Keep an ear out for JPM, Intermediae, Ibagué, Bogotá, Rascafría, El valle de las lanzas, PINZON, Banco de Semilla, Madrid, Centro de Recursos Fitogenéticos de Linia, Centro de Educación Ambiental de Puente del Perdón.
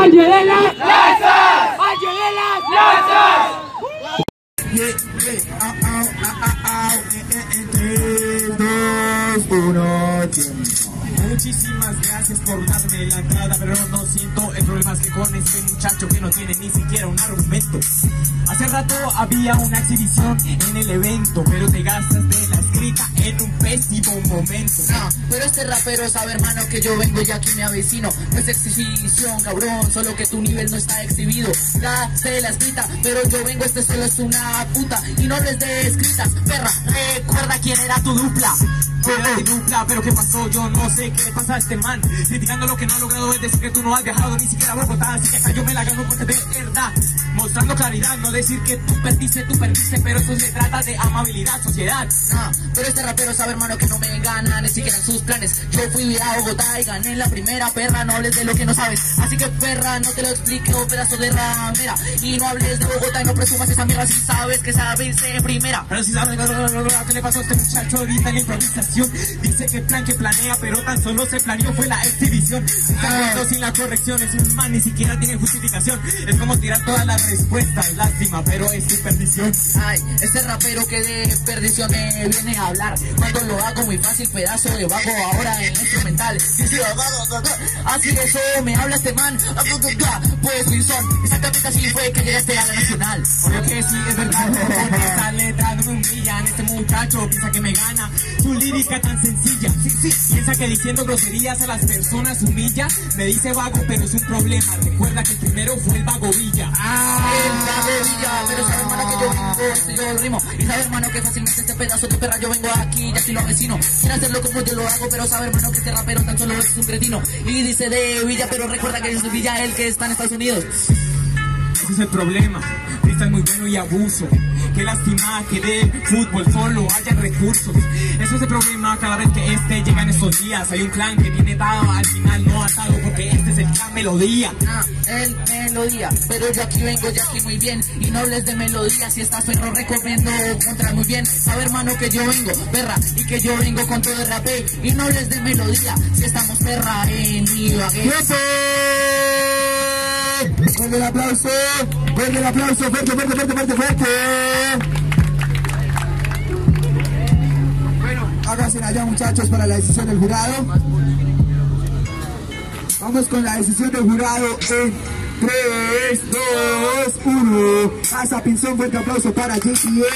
Valle de las Lanzas, Valle de las Lanzas. Muchísimas gracias por darme la entrada, pero no siento el problema es que con este muchacho que no tiene ni siquiera un argumento. Hace rato había una exhibición en el evento, pero te gastas de la escrita en un pésimo momento. No, pero este rapero sabe, hermano, que yo vengo y aquí me avecino. No es exhibición, cabrón, solo que tu nivel no está exhibido. Gaste la escrita, pero yo vengo, este solo es una puta. Y no les de escritas, perra, recuerda quién era tu dupla. Pero qué pasó, yo no sé qué le pasa a este man. Criticando lo que no ha logrado es decir que tú no has viajado ni siquiera a Bogotá. Así que yo me la gano porque de verdad, mostrando claridad, no decir que tú perdiste, pero eso se trata de amabilidad, sociedad. Pero este rapero sabe, hermano, que no me gana ni siquiera sus planes. Yo fui a Bogotá y gané la primera, perra, no hables de lo que no sabes. Así que perra, no te lo explique, oh pedazo de ramera. Y no hables de Bogotá y no presumas esa mierda si sabes que sabes de primera. Pero si sabes que le pasó a este muchacho ahorita en la improvisación. Dice que plan que planea, pero tan solo se planeó fue la exhibición. Sin las correcciones, un man ni siquiera tiene justificación. Es como tirar todas las respuestas, lástima, pero es su perdición. Ay, ese rapero que de perdición me viene a hablar. Cuando lo hago muy fácil, pedazo de vago, ahora en instrumental. Así de eso me habla este man. Pues Pinzón, exactamente así fue que llegaste a la nacional. Obvio que sí, es verdad, con esta letra no me humillan. Este muchacho piensa que me gana, su lírica tan sencilla, piensa que diciendo groserías a las personas humilla. Me dice vago, pero es un problema. Recuerda que el primero fue el vago Villa. Pero sabe, hermano, que yo vengo, esto yo lo rimo. Y sabe, hermano, que fácilmente este pedazo de perra yo vengo aquí y aquí lo avecino. Quiero hacerlo como yo lo hago, pero sabe, hermano, que este rapero tan solo es un cretino. Y dice de Villa, pero recuerda que es Villa el que está en Estados Unidos. Ese es el problema, es muy bueno y abuso. Qué lástima que de fútbol solo haya recursos. Eso es el problema cada vez que este llega en estos días. Hay un clan que tiene dado al final no atado, porque este es el clan Melodía. El Melodía, pero yo aquí vengo ya aquí muy bien. Y no hables de melodía, si estás bueno recomiendo contra muy bien. Sabe, hermano, que yo vengo, perra, y que yo vengo con todo el rapé. Y no hables de melodía, si estamos perra en Ibagué. Fuerte el aplauso, fuerte el aplauso, fuerte. Bueno, háganse allá, muchachos, para la decisión del jurado. Vamos con la decisión del jurado en 3, 2, 1. Pasa Pinzón, fuerte aplauso para JPM.